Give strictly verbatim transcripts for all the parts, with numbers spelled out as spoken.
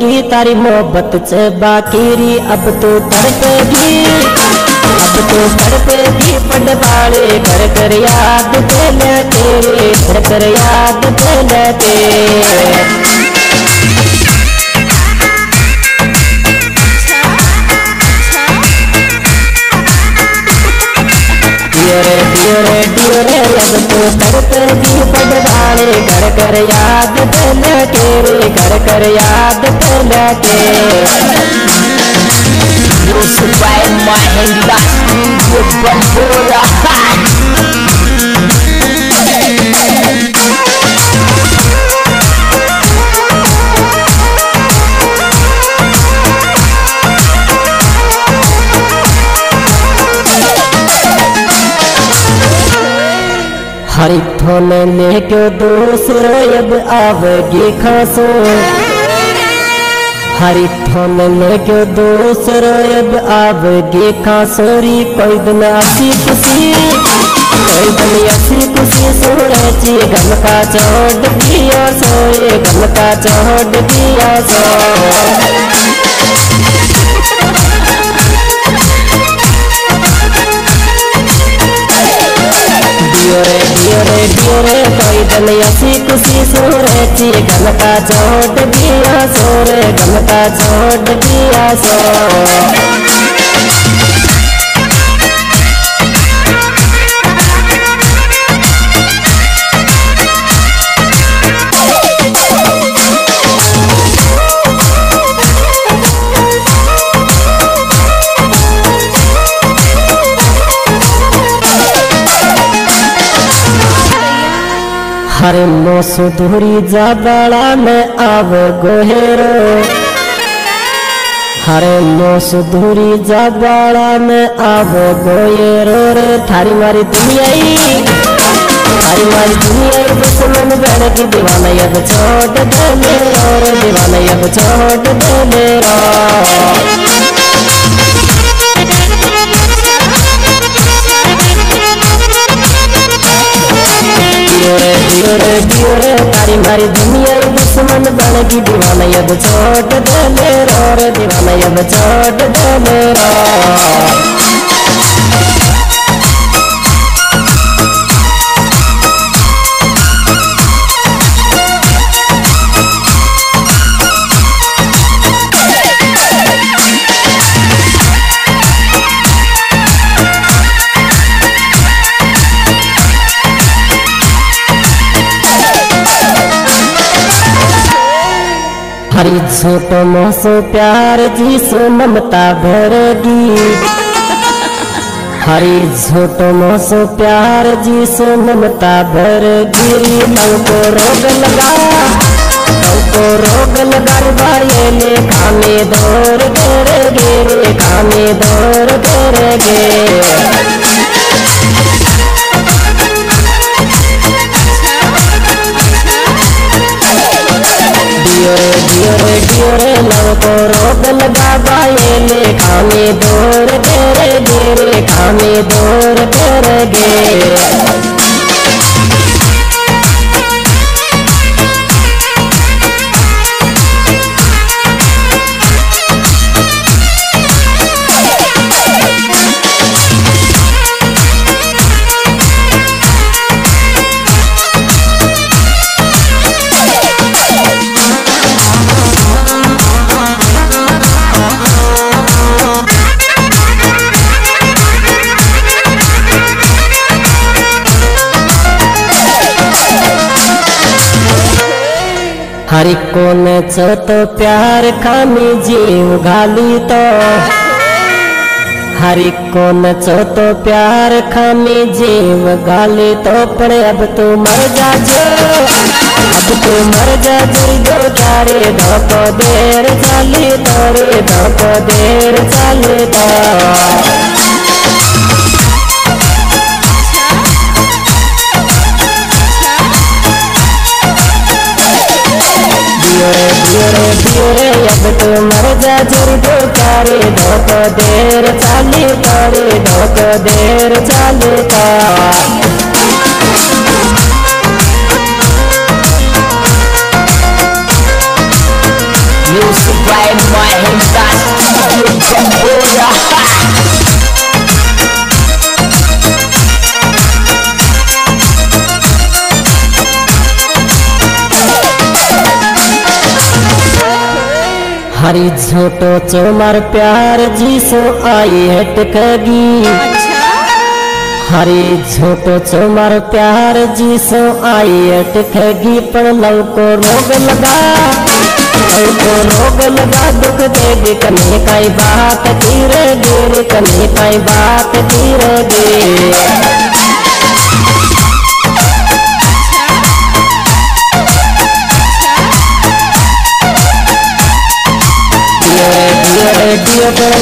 तड़पेगी तारी मोहब्बत से बाकीरी, अब तो तड़पेगी अब तो तड़पेगी पटवाले कर कर याद देने तेरे कर कर याद देने तेरे। डियोरे डियोरे डियोरे अब तो तड़पेगी पटवाले कर कर याद देने तेरे कर कर याद देने तेरे। हरिथोन लेके दूसरे अब आवेगी खासो, हरिथोन लेके दूसरे अब आवेगी खासोरी, कोई दिन ऐसी खुशी कोई दिन ऐसी खुशी सोची गम का छोड़ दिया सोए गम का छोड़ दिया सो। डियोरे डियोरे डियोरे कोई दिन ऐसी खुशी सोरे ची गम का छोड़ दिया सोरे गम का छोड़ दिया सो। हरे मोसू दूरी जाबड़ा में आव गोहेरो, हरे मोसू दूरी जाबड़ा में आव गोहेरो रे, थारी मारी दुनियाई थारी मारी दुनियाई दुश्मन बन की दीवाना अब छोड़ देने रे दीवाना अब छोड़ देने रे। डियोरे डियोरे डियोरे तारी मारी दुनिया दुश्मन बन की दीवाना अब छोड़ देने रे दीवाना अब छोड़ देने रे। हरी झूठ मोसो प्यार जी सो ममता भरेगी, हरी झूठ मोसो प्यार जी सो ममता भरेगी, तुमको रोग लगा तुमको रोग लगा बारे ने खाने दौर करेगे रे खाने दौर करेगे। डियोरे डियोरे डियोरे लव को रोग लगा बाये ले खाने दौर तेरे गेरे खाने दौर तेरे गे। हरी कोन छो तो प्यार खामी जीव घाली तो, हरी कोन छो तो प्यार खामी जीव घाली तो, पर अब तू मर जा जो अब तू मर जा जो तारे धोखो देर चाली तोरे धोखो देर चाली तो। डियोरे डियोरे डियोरे अब तो मर जा जुरी दो तारे धोखो देर चाली तारे धोखो देर चाली ता। music right in my hands. हरी झोटो चोमर प्यार जी सो आई है टकगी। हरी झोटो चोमर प्यार जी सो आई है टकगी। पर लव को रोग लगा, लव को रोग लगा, दुख देगी कने काई बात धीरे धीरे, कने काई बात धीरे धीरे।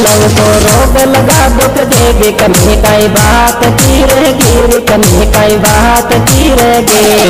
लव को रोग लगा, दुख देगी कने काई बात धीरे धीरे, कने काई बात धीरे धीरे।